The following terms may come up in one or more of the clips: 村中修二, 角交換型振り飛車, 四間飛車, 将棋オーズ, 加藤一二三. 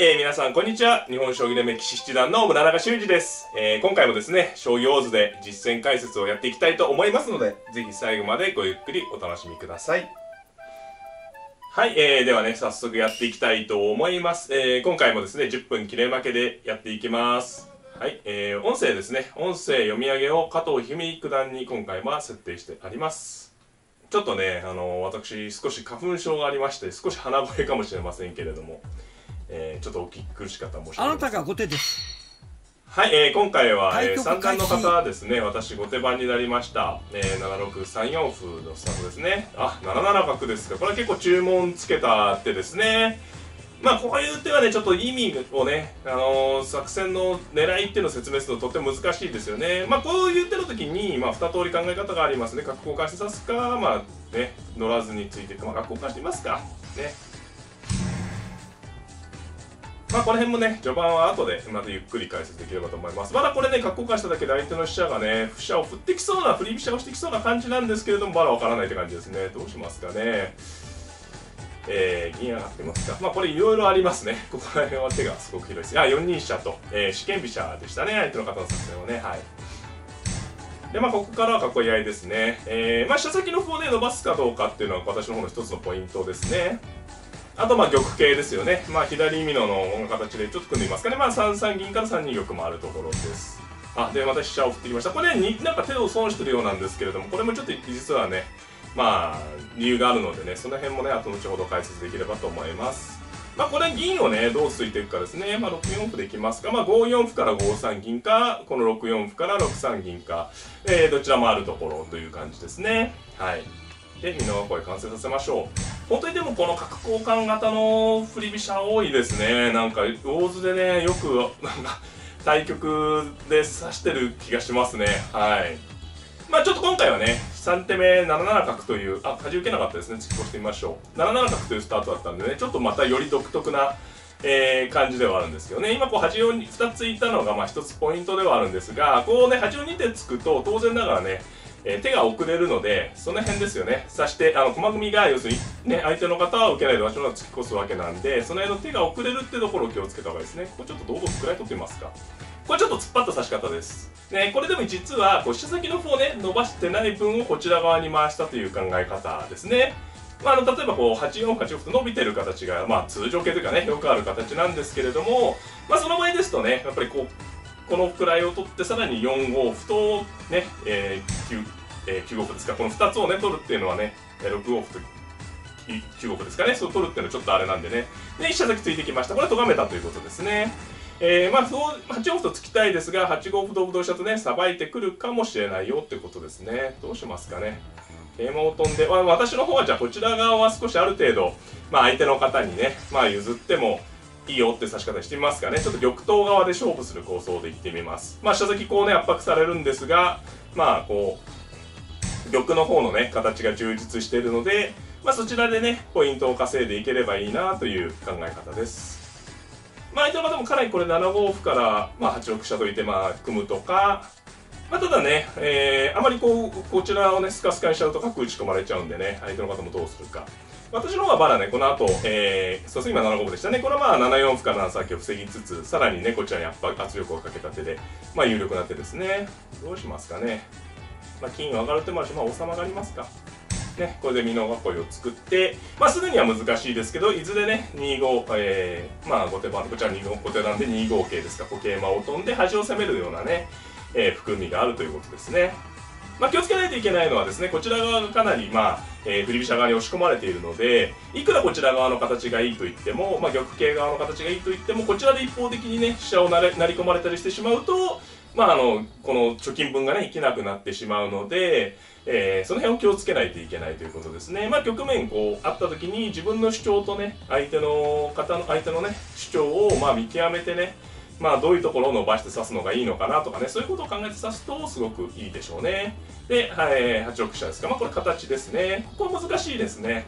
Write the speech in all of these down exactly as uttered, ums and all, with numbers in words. はい、えー、皆さんこんにちは。日本将棋連盟棋士七段の村中修二です、えー、今回もですね、将棋オーズで実戦解説をやっていきたいと思いますので、ぜひ最後までごゆっくりお楽しみください。はい、えー、ではね、早速やっていきたいと思います、えー、今回もですね、じゅっぷん切れ負けでやっていきます。はい、えー、音声ですね、音声読み上げを加藤一二三九段に今回は設定してあります。ちょっとね、あの私少し花粉症がありまして、少し鼻声かもしれませんけれども、えー、ちょっとお聞き苦しかったら申し訳ありません。あなたが後手です。はい、えー、今回は、えー、三冠の方ですね、私後手番になりました。えー、ななろくさんよん歩のスタートですね。あ、ななななかくですか。これは結構注文つけた手ですね。まあこういう手はね、ちょっと意味をね、あのー、作戦の狙いっていうのを説明するととても難しいですよね。まあこういう手の時に、まあ、に通り考え方がありますね。角交換して指すか、まあね、乗らずについていく、まあ、角交換してみますか。ね。まあこの辺もね、序盤は後でまたゆっくり解説できればと思います。まだこれね、角交換しただけで相手の飛車がね、飛車を振ってきそうな、振り飛車をしてきそうな感じなんですけれども、まだわからないって感じですね。どうしますかね。えー、銀上がってますか。まあこれいろいろありますね。ここら辺は手がすごく広いです。あ、よん二飛車と、えー、四間飛車でしたね。相手の方の作戦はね。はい。で、まあここからは囲い合いですね。えー、まあ飛車先の歩をね、伸ばすかどうかっていうのは私の方の一つのポイントですね。あとまあ玉形ですよね。まあ左美濃の形でちょっと組んでみますかね。まあさん三銀からさん二玉もあるところです。あ、で、また飛車を振ってきました。これね、なんか手を損してるようなんですけれども、これもちょっと実はね、まあ理由があるのでね、その辺もね、後ほど解説できればと思います。まあこれ銀をね、どう突いていくかですね。まあろくよん歩できますか。まあごよん歩からごさん銀か、このろくよん歩からろくさん銀か、えー、どちらもあるところという感じですね。はい。で、美濃囲い完成させましょう。本当にでもこの角交換型の振り飛車多いですね。なんか大図でね、よくなんか対局で指してる気がしますね。はい。まあちょっと今回はね、さんてめななななかくという、あ、端受けなかったですね、突き越してみましょう。ななななかくというスタートだったんでね、ちょっとまたより独特な、えー、感じではあるんですけどね、今こう端をふたついたのがまあひとつポイントではあるんですが、こうね、端をに手突くと当然ながらね、えー、手が遅れるので、その辺ですよね、指して、あの、駒組みが要するにね、相手の方は受けないで私の方が突き越すわけなんで、その辺の手が遅れるってところを気をつけた方がいいですね。ここちょっと堂々とくらい取ってみますか。これちょっと突っ張った指し方です。ね、これでも実は、こう飛車先の歩をね、伸ばしてない分をこちら側に回したという考え方ですね。まあ、あの、例えばこう、はちよんはちろくと伸びてる形が、まあ、通常形というかね、よくある形なんですけれども、まあ、その場合ですとね、やっぱりこう、この位を取って、さらによんご歩と、ね、えー、きゅう、えー、きゅうご歩ですか、このふたつをね、取るっていうのはね、ろくご歩ときゅうご歩ですかね、そう取るっていうのはちょっとあれなんでね。で、飛車先ついてきました。これは咎めたということですね。えー、まあそうはちよん歩と突きたいですが、はちご歩同歩同飛車とね、さばいてくるかもしれないよってことですね。どうしますかね。桂馬を飛んで、まあ、私の方はじゃあこちら側は少しある程度、まあ、相手の方にね、まあ、譲ってもいいよって指し方してみますかね。ちょっと玉頭側で勝負する構想でいってみます。まあ飛車先こうね、圧迫されるんですが、まあこう、玉の方のね、形が充実しているので、まあそちらでね、ポイントを稼いでいければいいなという考え方です。まあ相手の方もかなりこれななご歩から、まあ、はちろく飛車といて、まあ組むとか、まあ、ただね、えー、あまりこうこちらをねスカスカにしちゃうと角打ち込まれちゃうんでね、相手の方もどうするか。私の方はまだねこの後、えー、そうですね、今ななご歩でしたね。これはまあななよん歩からななさん香を防ぎつつ、さらにねこちらにやっぱ圧力をかけた手で、まあ有力な手ですね。どうしますかね。まあ金を上がる手もあるし、まあ王様がありますか。ね、これで美濃囲いを作って、まあ、すぐには難しいですけど、いずれね、にご、えー、まあ、後手番、こちら後手なんでにご桂ですか、こう桂馬を飛んで端を攻めるようなね、えー、含みがあるということですね。まあ、気をつけないといけないのはですね、こちら側がかなり、まあ、えー、振り飛車側に押し込まれているので、いくらこちら側の形がいいと言っても、まあ、玉形側の形がいいと言っても、こちらで一方的にね、飛車をなれ、成り込まれたりしてしまうと、まあ、あの、この貯金分がね、生きなくなってしまうので、えー、その辺を気をつけないといけないということですね。まあ、局面こう、あった時に自分の主張とね、相手の方の、相手のね、主張をまあ見極めてね、まあ、どういうところを伸ばして指すのがいいのかなとかね、そういうことを考えて指すとすごくいいでしょうね。で、はい、はちろく飛車ですか。まあ、これ形ですね。ここは難しいですね。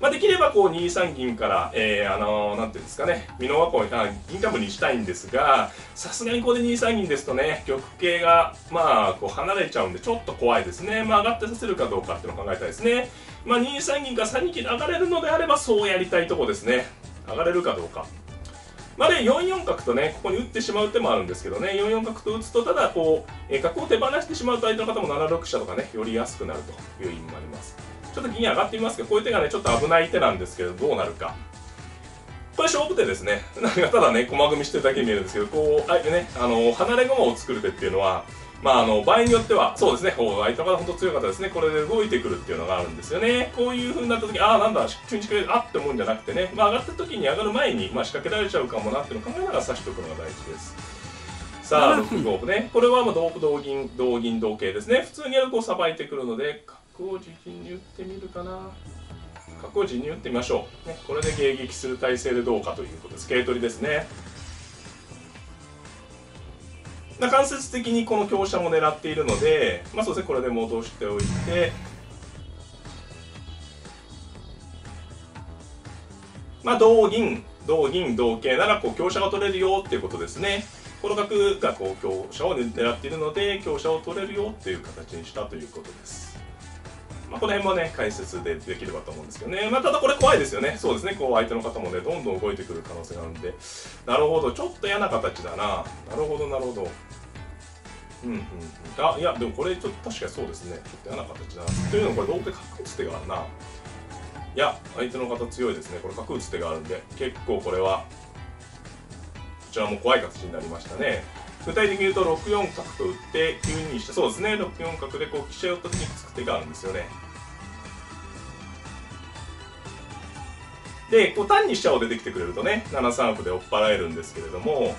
まあ、できればこうにさん銀から、えー、あのー、なんていうんですかね、美濃囲い、あ、銀冠にしたいんですが、さすがにここでにさん銀ですとね、玉形が、まあ、こう離れちゃうんで、ちょっと怖いですね。まあ、上がってさせるかどうかっていうのを考えたいですね。まあ、にさん銀からさんに金上がれるのであれば、そうやりたいとこですね。上がれるかどうか。まあ、でよんよん角とねここに打ってしまう手もあるんですけどね、よんよん角と打つとただこう角を手放してしまうと相手の方もななろく飛車とかね寄りやすくなるという意味もあります。ちょっと銀上がってみますけど、こういう手がねちょっと危ない手なんですけど、どうなるか。これ勝負手ですね。なんかただね駒組みしてるだけに見えるんですけど、こうあえてねあの離れ駒を作る手っていうのは、まああの場合によってはそうですね、こう相手の方本当強い方ですね、これで動いてくるっていうのがあるんですよね。こういう風になった時、ああなんだ急に仕掛けるあって思うんじゃなくてね、まあ、上がった時に上がる前に、まあ、仕掛けられちゃうかもなっていうのを考えながら指しておくのが大事です。さあろくご歩ね、これはまあ同歩同銀同銀同桂ですね。普通にやるとさばいてくるので角を自陣に打ってみるかな。角を陣に打ってみましょう、ね、これで迎撃する体勢でどうかということです。桂取りですね。間接的にこの香車も狙っているので、まあそうですね、これで戻しておいて、まあ同銀同銀同桂ならこう香車が取れるよっていうことですね。この角がこう香車を狙っているので香車を取れるよっていう形にしたということです。まあ、この辺もね解説でできればと思うんですけどね、まあ、ただこれ怖いですよね。そうですね、こう相手の方もねどんどん動いてくる可能性があるんで、なるほどちょっと嫌な形だな。なるほどなるほど、うんうんうん、あいやでもこれちょっと確かにそうですね、ちょっと嫌な形だな。というのもこれ同桂角打つ手があるな。いや相手の方強いですね、これ角打つ手があるんで結構これはこちらも怖い形になりましたね。具体的に言うとろくよん角と打ってきゅうに飛車、そうですねろくよん角でこう飛車寄った時に突く手があるんですよね。でこう単に飛車を出てきてくれるとねななさん歩で追っ払えるんですけれども、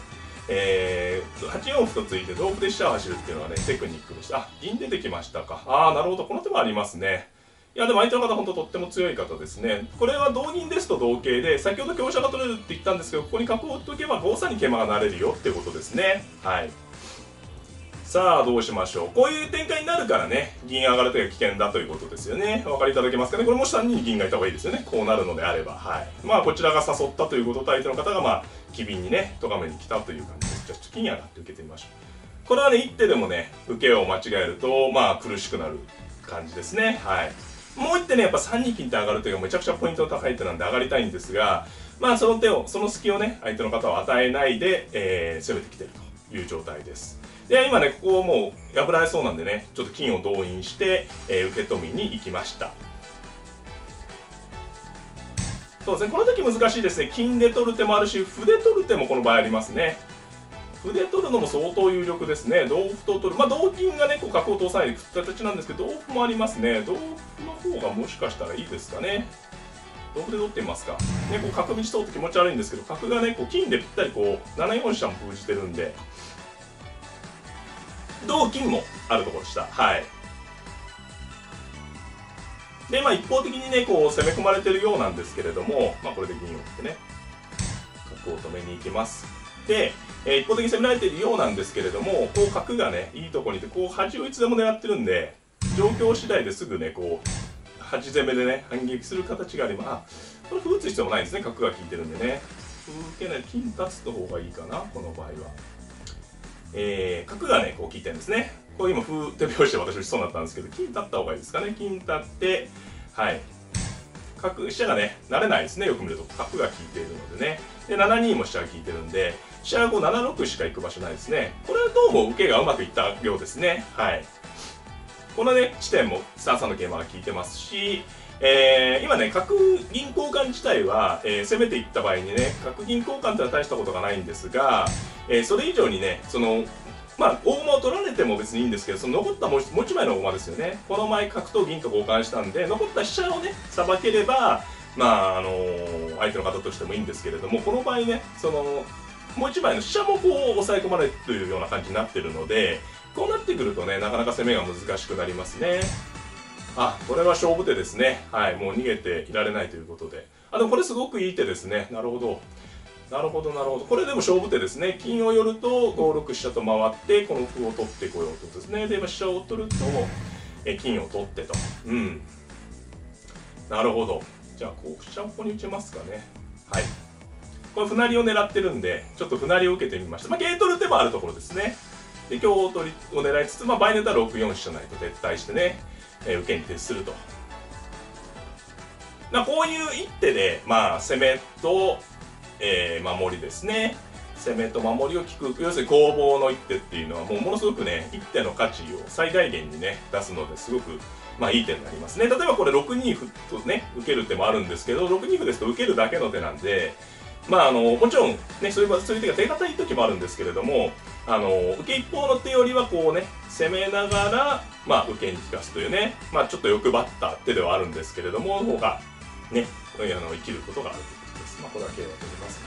えー、はちよん歩と突いて同歩で飛車を走るっていうのがねテクニックでした。あ銀出てきましたか。ああなるほど、この手もありますね。いやでも相手の方本当とっても強い方ですね。これは同銀ですと同桂で、先ほど香車が取れるって言ったんですけど、ここに角を打っておけばごさんに桂馬がなれるよってことですね。はい。さあどうしましょう。こういう展開になるからね銀上がる手が危険だということですよね。お分かりいただけますかね。これもしさんに銀がいた方がいいですよね、こうなるのであれば。はい。まあこちらが誘ったということと相手の方がまあ機敏にね咎めに来たという感じです。じゃあちょっと銀上がって受けてみましょう。これはね一手でもね受けを間違えるとまあ苦しくなる感じですね。はい。もう一手ね、やっぱさん二金って上がるというかめちゃくちゃポイントの高い手なんで上がりたいんですが、まあその手を、その隙をね、相手の方を与えないで、えー、攻めてきてるという状態です。で、今ね、ここをもう破られそうなんでね、ちょっと金を動員して、えー、受け止めに行きました。そうですね、この時難しいですね。金で取る手もあるし、歩で取る手もこの場合ありますね。歩で取るのも相当有力ですね。同歩と取る、まあ、同金がねこう角を通さないで振った形なんですけど同歩もありますね。同歩の方がもしかしたらいいですかね。同歩で取ってみますか、ね、こう角道通って気持ち悪いんですけど角がねこう金でぴったりこうななよん飛車も封じてるんで同金もあるところでした。はい。でまあ一方的にねこう攻め込まれてるようなんですけれども、まあ、これで銀を打ってね角を止めに行きます。でえー、一方的に攻められているようなんですけれども、こう角がねいいところにいてこう端をいつでも狙ってるんで状況次第ですぐねこう端攻めでね反撃する形があります。これ歩打つ必要もないんですね、角が効いてるんでね受けない金出す方がいいかなこの場合は。えー、角がねこう効いてるんですね。これ今歩手拍子で私打ちそうになったんですけど金立った方がいいですかね。金立ってはい角飛車がね慣れないですね。よく見ると角が効いているのでねでなな二も飛車が効いてるんで飛車はこうなな六しか行く場所ないですね。これはどうも受けがうまくいったようですね。はい。このね地点もさん三の桂馬が効いてますし、えー、今ね角銀交換自体は、えー、攻めていった場合にね角銀交換ってのは大したことがないんですが、えー、それ以上にねそのまあ大駒を取られても別にいいんですけどその残ったもう一枚の大駒ですよね。この前角と銀と交換したんで残った飛車をねさばければまああのー、相手の方としてもいいんですけれどもこの場合ねそのもう一枚の飛車もこう抑え込まれるというような感じになってるのでこうなってくるとねなかなか攻めが難しくなりますね。あこれは勝負手ですね。はいもう逃げていられないということであでもこれすごくいい手ですね。なるほどなるほどなるほどこれでも勝負手ですね。金を寄るとご六飛車と回ってこの歩を取ってこようとですねで飛車を取るとえ金を取ってとうんなるほどじゃあこう飛車をここに打ちますかね。はいこれ、歩成りを狙ってるんで、ちょっと歩成りを受けてみました。まあ、桂取る手もあるところですね。で、香を取りを狙いつつ、まあ、場合によってはろくよん飛車成と撤退してね、えー、受けに徹すると。まあ、こういう一手で、まあ、攻めと、えー、守りですね。攻めと守りを効く、要するに攻防の一手っていうのはもうものすごくね、一手の価値を最大限にね出すのですごくまあいい手になりますね。例えばこれろくに歩とね受ける手もあるんですけど、ろくに歩ですと受けるだけの手なんで、まああのもちろんねそういうそういう手が手堅い時もあるんですけれども、あの受け一方の手よりはこうね攻めながらまあ受けに効かすというね、まあちょっと欲張った手ではあるんですけれども、の方がねあの生きることがあるということです。まあこれは桂馬取ります。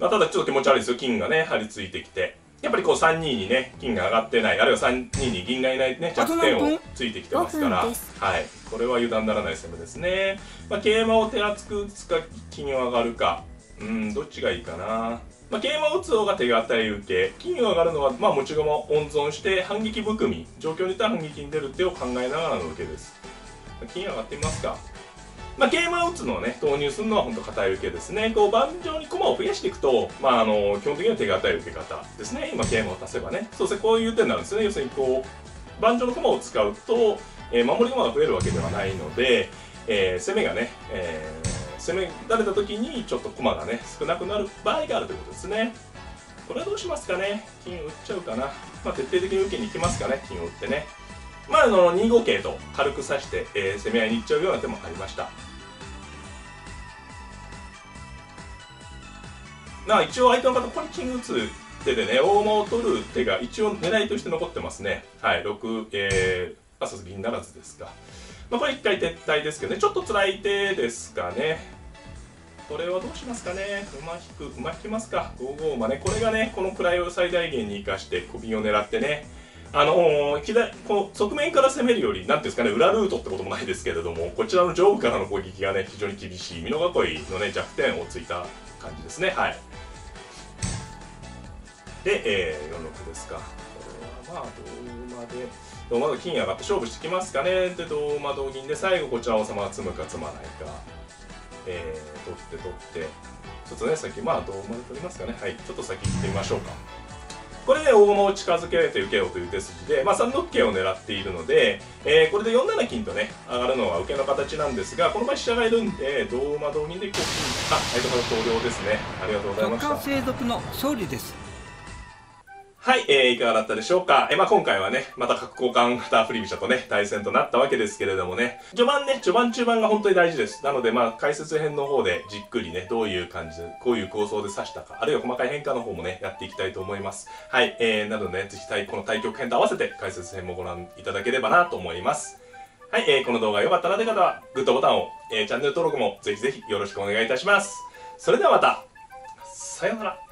まあただちょっと気持ち悪いですよ。金がね張り付いてきて。やっぱりこうさんににね金が上がってない、あるいはさんにに銀がいないね弱点をついてきてますから、はい、これは油断ならない攻めですね。まあ、桂馬を手厚く打つか金を上がるか、うんどっちがいいかな。まあ、桂馬を打つ方が手堅い受け、金を上がるのはまあ持ち駒を温存して反撃含み、状況によっては反撃に出る手を考えながらの受けです。金上がってみますか。まあ、桂馬を打つのをね投入するのは本当堅い受けですね。こう盤上に駒を増やしていくと、まあ、あの基本的には手堅い受け方ですね。今桂馬を足せばね、そうですね、こういう手になるんですね。要するにこう盤上の駒を使うと、えー、守り駒が増えるわけではないので、えー、攻めがね、えー、攻められた時にちょっと駒がね少なくなる場合があるということですね。これはどうしますかね。金を打っちゃうかな、まあ、徹底的に受けに行きますかね。金を打ってね、まあ、あのに五桂と軽く指して、えー、攻め合いに行っちゃうような手もありました。まあ一応相手の方、ここに金打つ手でね、大馬を取る手が一応狙いとして残ってますね。はい、ろく、えー、あ、そう銀ならずですか。まあこれ一回撤退ですけどね、ちょっと辛い手ですかね。これはどうしますかね。馬引く、馬引きますか。ご五馬ね、これがね、この位を最大限に生かして、小銀を狙ってね。あのー、こう側面から攻めるより、なんていうんですかね、裏ルートってこともないですけれども、こちらの上部からの攻撃がね、非常に厳しい、美濃囲いのね、弱点をついた感じですね。はい。で、えー、よん六ですか。これはまあ、同馬で、同馬と金上がって勝負してきますかね。で、同馬同銀で、最後こちら王様が詰むか詰まないか、えー、取って取って、ちょっとね、先、まあ、同馬で取りますかね。はい、ちょっと先行ってみましょうか。これで大駒を近づけて受けようという手筋で、まあ、さん六桂を狙っているので、えー、これでよん七金とね上がるのは受けの形なんですが、この場合飛車がいるんで同馬同銀でこう金、あ、相手から投了ですね。ありがとうございました。続継続の勝利です。はい、えー、いかがだったでしょうか。えー、まあ、今回はね、また角交換型振り飛車とね、対戦となったわけですけれどもね、序盤ね、序盤中盤が本当に大事です。なので、まあ、解説編の方でじっくりね、どういう感じで、こういう構想で指したか、あるいは細かい変化の方もね、やっていきたいと思います。はい、えー、なのでね、ぜひこの対局編と合わせて解説編もご覧いただければなと思います。はい、えー、この動画が良かったなという方は、グッドボタンを、えー、チャンネル登録もぜひぜひよろしくお願いいたします。それではまた、さようなら。